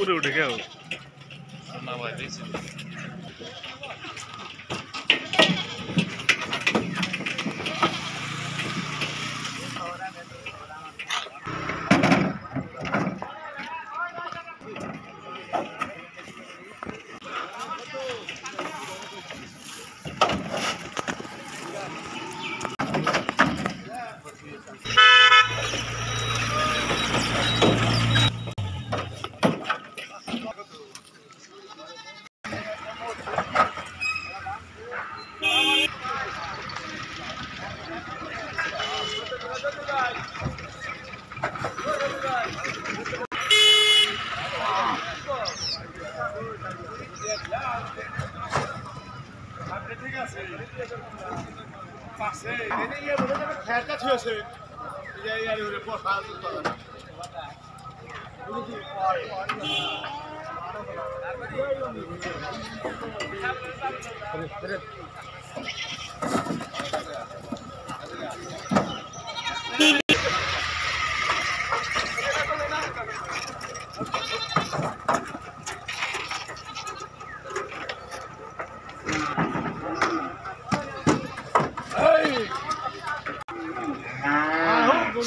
पूरे उठ गया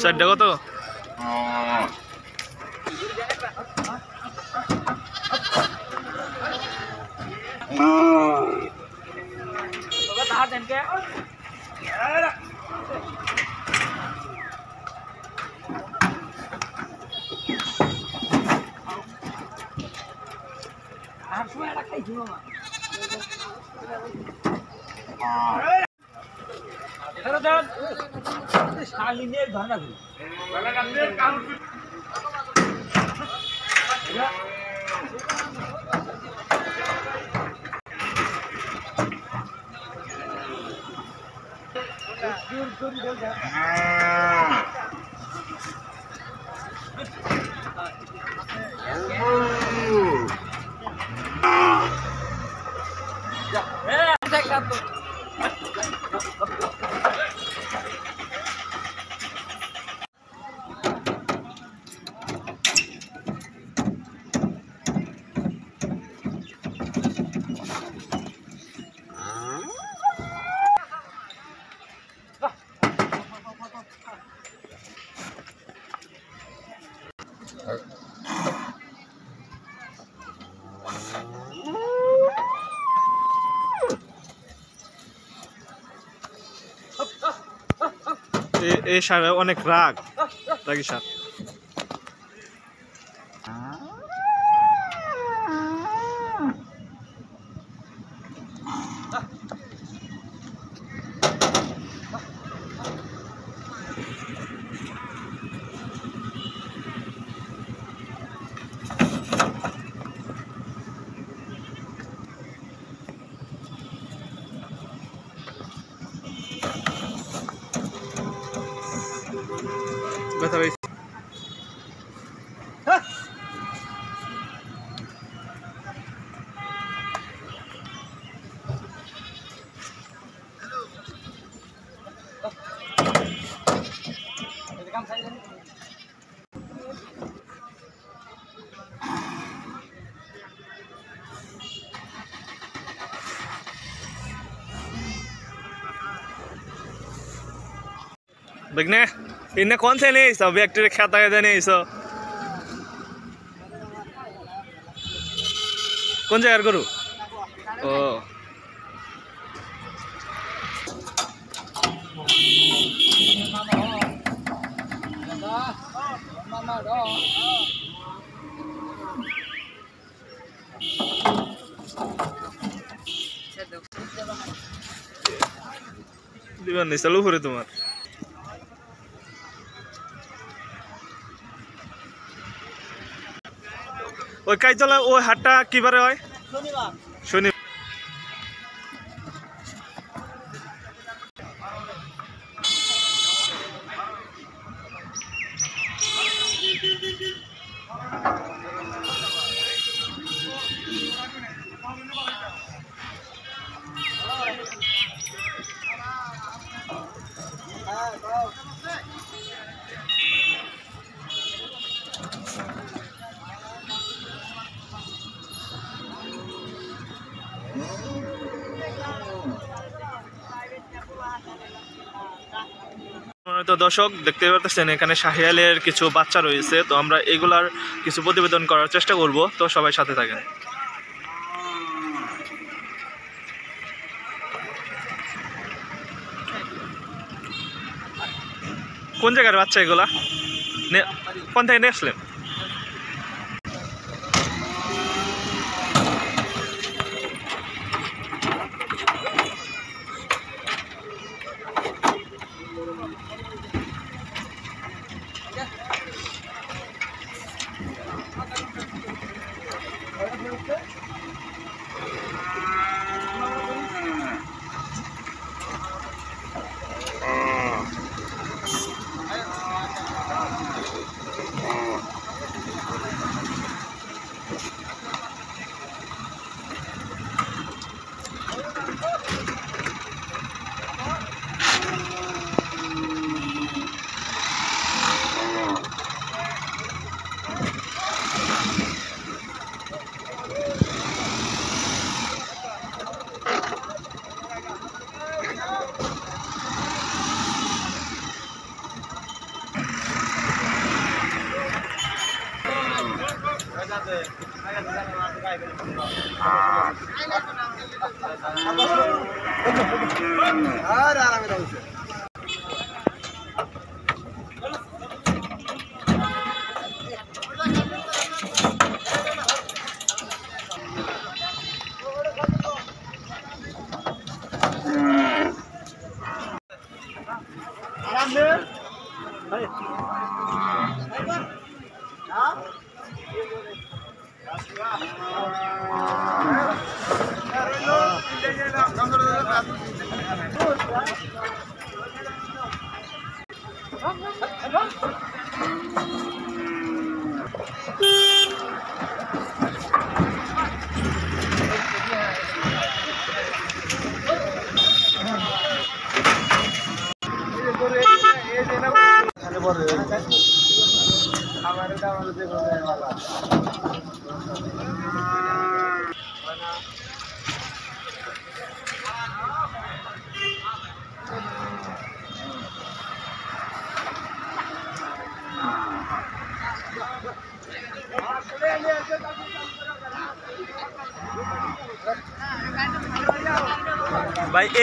सर देखो तो এই সাপে অনেক রাগ রাগী সাপ इन्हें कौन से नहीं सब बैक्टीरिया खाता है नहीं सब कौन सा यार गुरु ओ दिवान नहीं चलो फिर तुम्हारे ওই কাইজলা ওই হাটটা কিবারে হয় শনিবার শনিবার সম্মানিত দর্শক, দেখতে পাচ্ছেন এখানে শাহিয়ালের কিছু বাচ্চা রয়েছে, তো আমরা এগুলার কিছু প্রতিবেদন করার চেষ্টা করব, তো সবাই সাথে থাকেন। কোন জায়গার বাচ্চা এগুলা, কোন থেকে নিয়ে আসলেন? ভাই এ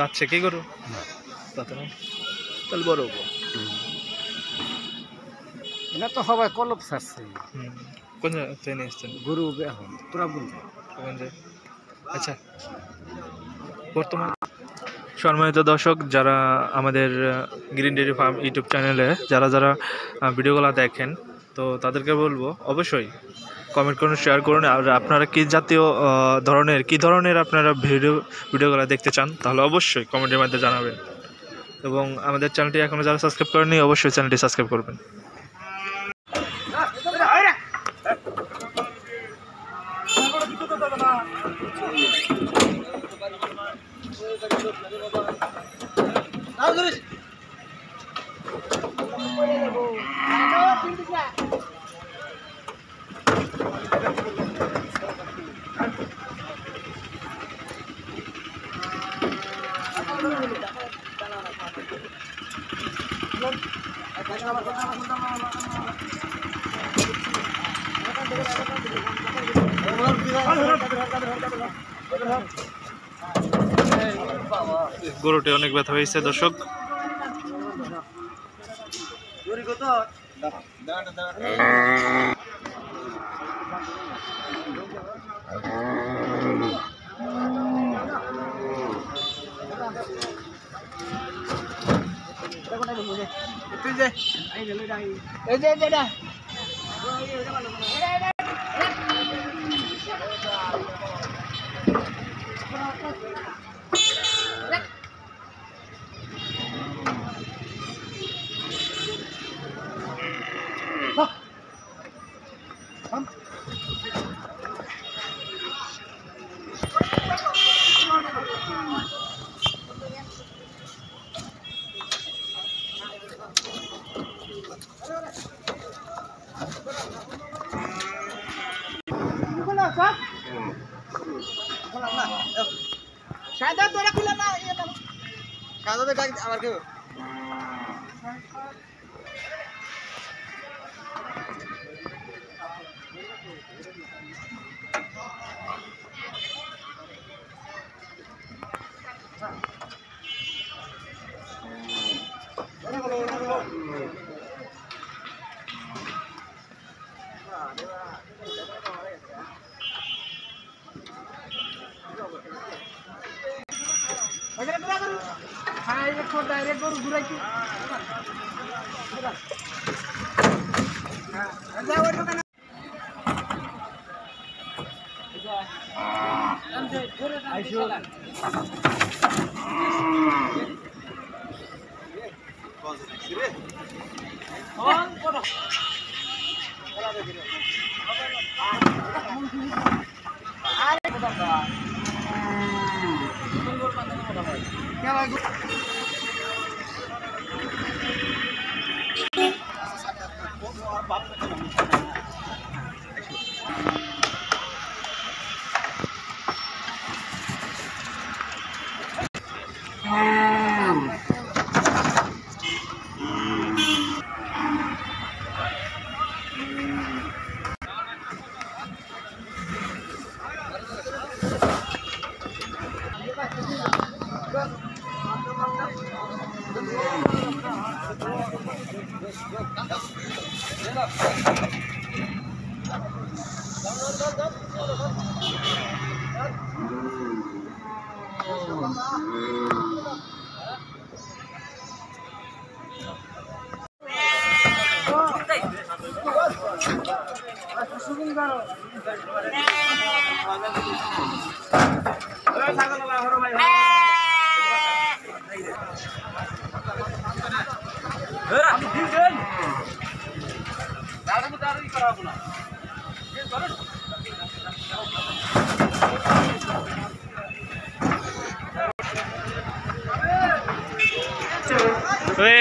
যাচ্ছে কি গরু? তাহলে বড় এটা তো সবাই কলপ ছাড়ছে। কোন ট্রেনে আসছেন গরু? এখন আচ্ছা, বর্তমান সম্মানিত দর্শক, যারা আমাদের গ্রিন ডেয়ারি ফার্ম ইউটিউব চ্যানেলে যারা যারা ভিডিওগুলো দেখেন, তো তাদেরকে বলবো অবশ্যই কমেন্ট করুন, শেয়ার করুন, আর আপনারা কী জাতীয় ধরনের আপনারা ভিডিওগুলো দেখতে চান, তাহলে অবশ্যই কমেন্টের মাধ্যমে জানাবেন। এবং আমাদের চ্যানেলটি এখনও যারা সাবস্ক্রাইব করেননি, অবশ্যই চ্যানেলটি সাবস্ক্রাইব করবেন। গরুটি অনেক ব্যথা হয়েছে দর্শক।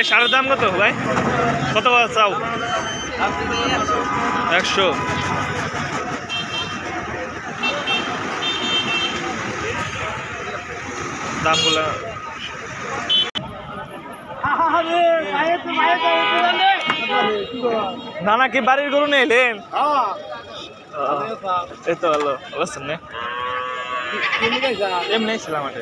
সারের দাম কত ভাই? কত চাও? 100। দামগুলো নানা কি বাড়ির গরু নিয়ে এলেন? এই তো ভালো অবস্থান নেই, এমনি ছিলাম আটে।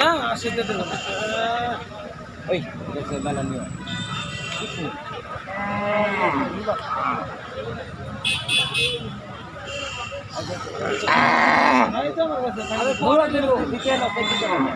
না আসতে দেব না ওই দেখে বানান নিও কিছু নাই তো আমার কাছে আরে পুরো দেব দিতে না পেটি দেব না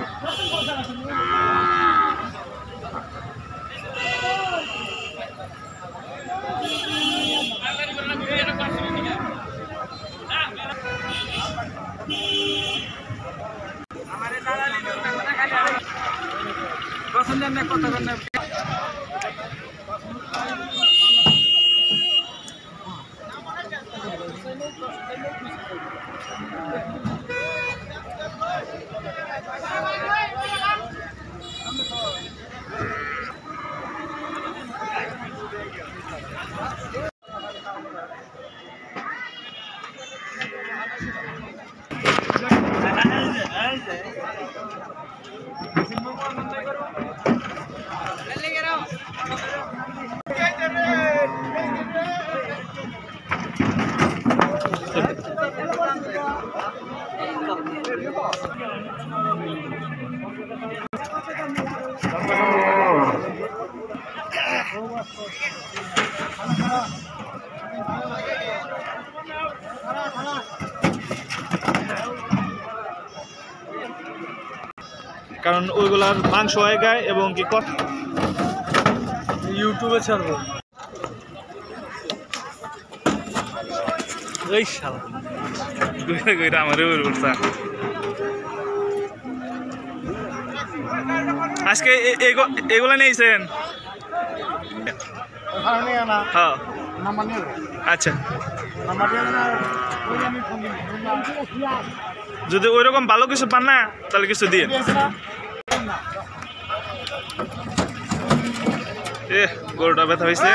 কারণ ওইগুলার মাংস হয়ে গায় এবং কি কত ইউটিউবে ছাড়বো এই শালা ঘুরে ঘুরে আমারে ওর উঠছে আজকে এগুলা নিয়েছেন হ্যাঁ আচ্ছা যদি ওইরকম ভালো কিছু পান না তাহলে কিছু দিয়ে এ গরুটা ব্যথা হয়েছে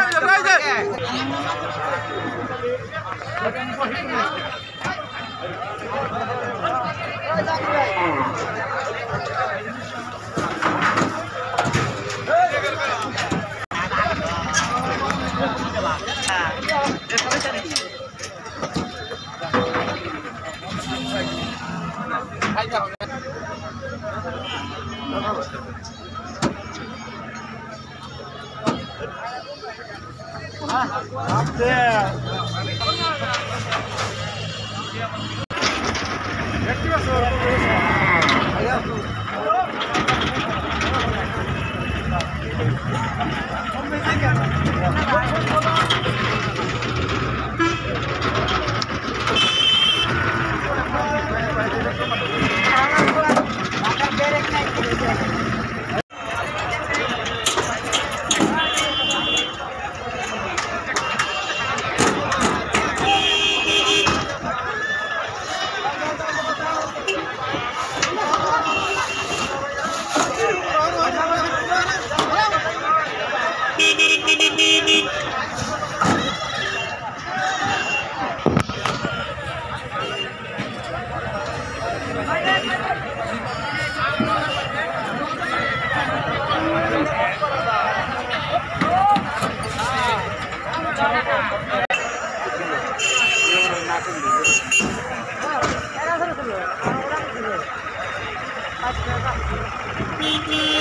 Thank you.